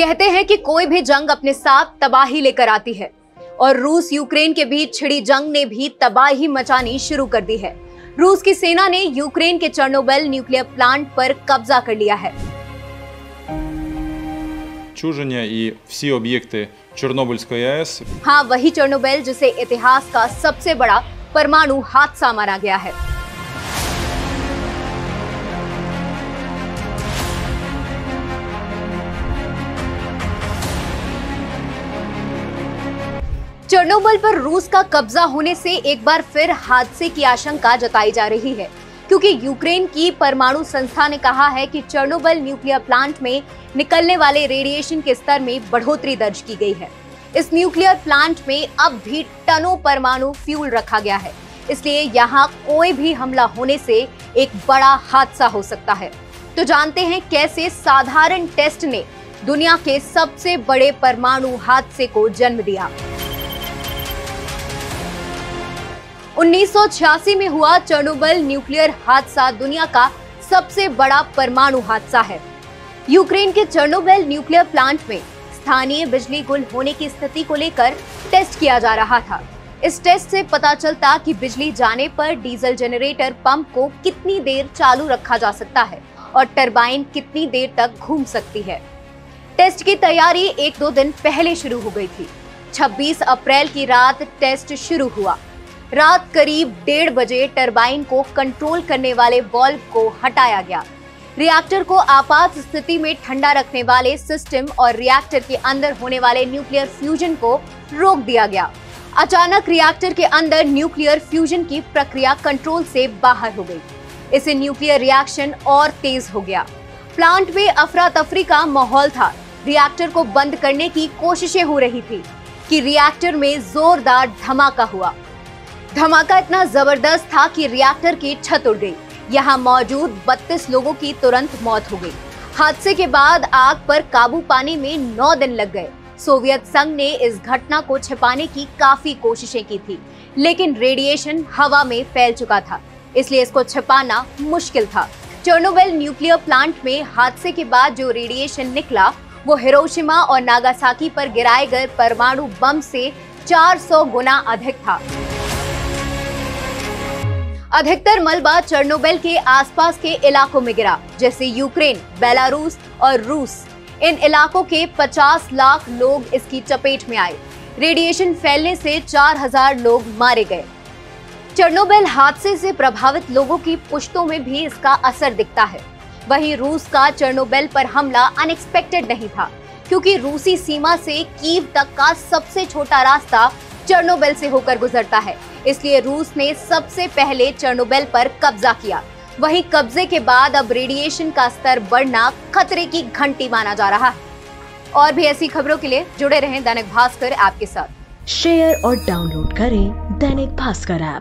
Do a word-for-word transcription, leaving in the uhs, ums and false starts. कहते हैं कि कोई भी जंग अपने साथ तबाही लेकर आती है और रूस यूक्रेन के बीच छिड़ी जंग ने भी तबाही मचानी शुरू कर दी है। रूस की सेना ने यूक्रेन के चेर्नोबिल न्यूक्लियर प्लांट पर कब्जा कर लिया है। हाँ, वही चेर्नोबिल जिसे इतिहास का सबसे बड़ा परमाणु हादसा माना गया है। चेर्नोबिल पर रूस का कब्जा होने से एक बार फिर हादसे की आशंका जताई जा रही है, क्योंकि यूक्रेन की परमाणु संस्था ने कहा है कि चेर्नोबिल न्यूक्लियर प्लांट में निकलने वाले रेडिएशन के स्तर में बढ़ोतरी दर्ज की गई है। इस न्यूक्लियर प्लांट में अब भी टनों परमाणु फ्यूल रखा गया है, इसलिए यहाँ कोई भी हमला होने से एक बड़ा हादसा हो सकता है। तो जानते हैं कैसे साधारण टेस्ट ने दुनिया के सबसे बड़े परमाणु हादसे को जन्म दिया। उन्नीस सौ छियासी में हुआ चेर्नोबिल न्यूक्लियर हादसा दुनिया का सबसे बड़ा परमाणु हादसा है। यूक्रेन के चेर्नोबिल न्यूक्लियर प्लांट में स्थानीय बिजली गुल होने की स्थिति को लेकर टेस्ट किया जा रहा था। इस टेस्ट से पता चलता कि बिजली जाने पर डीजल जनरेटर पंप को कितनी देर चालू रखा जा सकता है और टरबाइन कितनी देर तक घूम सकती है। टेस्ट की तैयारी एक दो दिन पहले शुरू हो गई थी। छब्बीस अप्रैल की रात टेस्ट शुरू हुआ। रात करीब डेढ़ बजे टरबाइन को कंट्रोल करने वाले बल्ब को हटाया गया। रिएक्टर को आपात स्थिति में ठंडा रखने वाले सिस्टम और रिएक्टर के अंदर होने वाले न्यूक्लियर फ्यूजन को रोक दिया गया। अचानक रिएक्टर के अंदर न्यूक्लियर फ्यूजन की प्रक्रिया कंट्रोल से बाहर हो गई। इससे न्यूक्लियर रिएक्शन और तेज हो गया। प्लांट में अफरा तफरी का माहौल था। रिएक्टर को बंद करने की कोशिशें हो रही थी कि रिएक्टर में जोरदार धमाका हुआ। धमाका इतना जबरदस्त था कि रिएक्टर की छत उड़ गई। यहाँ मौजूद बत्तीस लोगों की तुरंत मौत हो गई। हादसे के बाद आग पर काबू पाने में नौ दिन लग गए। सोवियत संघ ने इस घटना को छिपाने की काफी कोशिशें की थी, लेकिन रेडिएशन हवा में फैल चुका था, इसलिए इसको छिपाना मुश्किल था। चेर्नोबिल न्यूक्लियर प्लांट में हादसे के बाद जो रेडिएशन निकला वो हिरोशिमा और नागासाकी पर गिराए गए परमाणु बम से चार सौ गुना अधिक था। अधिकतर मलबा चेर्नोबिल के आसपास के इलाकों में गिरा, जैसे यूक्रेन, बेलारूस और रूस। इन इलाकों के पचास लाख लोग इसकी चपेट में आए। रेडिएशन फैलने से चार हजार लोग मारे गए। चेर्नोबिल हादसे से प्रभावित लोगों की पुश्तों में भी इसका असर दिखता है। वहीं रूस का चेर्नोबिल पर हमला अनएक्सपेक्टेड नहीं था, क्योंकि रूसी सीमा से कीव तक का सबसे छोटा रास्ता चेर्नोबिल से होकर गुजरता है, इसलिए रूस ने सबसे पहले चेर्नोबिल पर कब्जा किया। वहीं कब्जे के बाद अब रेडिएशन का स्तर बढ़ना खतरे की घंटी माना जा रहा है। और भी ऐसी खबरों के लिए जुड़े रहें दैनिक भास्कर ऐप के साथ। शेयर और डाउनलोड करें दैनिक भास्कर ऐप।